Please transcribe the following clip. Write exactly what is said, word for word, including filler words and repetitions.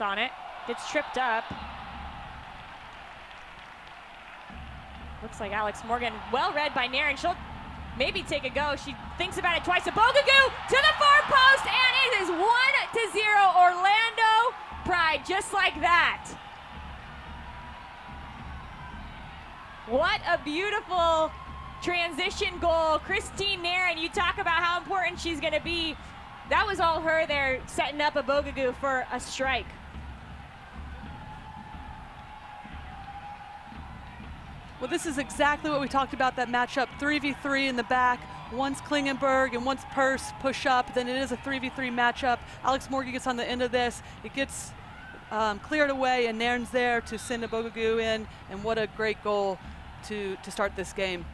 Alex on it. Gets tripped up. Looks like Alex Morgan, well read by Nairn. She'll maybe take a go. She thinks about it twice. Ubogagu to the far post, and it is one to zero Orlando Pride, just like that. What a beautiful transition goal. Christine Nairn, you talk about how important she's gonna be. That was all her there, setting up Ubogagu for a strike. Well, this is exactly what we talked about, that matchup, three v three in the back. Once Klingenberg and once Perse push up, then it is a three v three matchup. Alex Morgan gets on the end of this. It gets um, cleared away, and Nairn's there to send Ubogagu in, and what a great goal to, to start this game.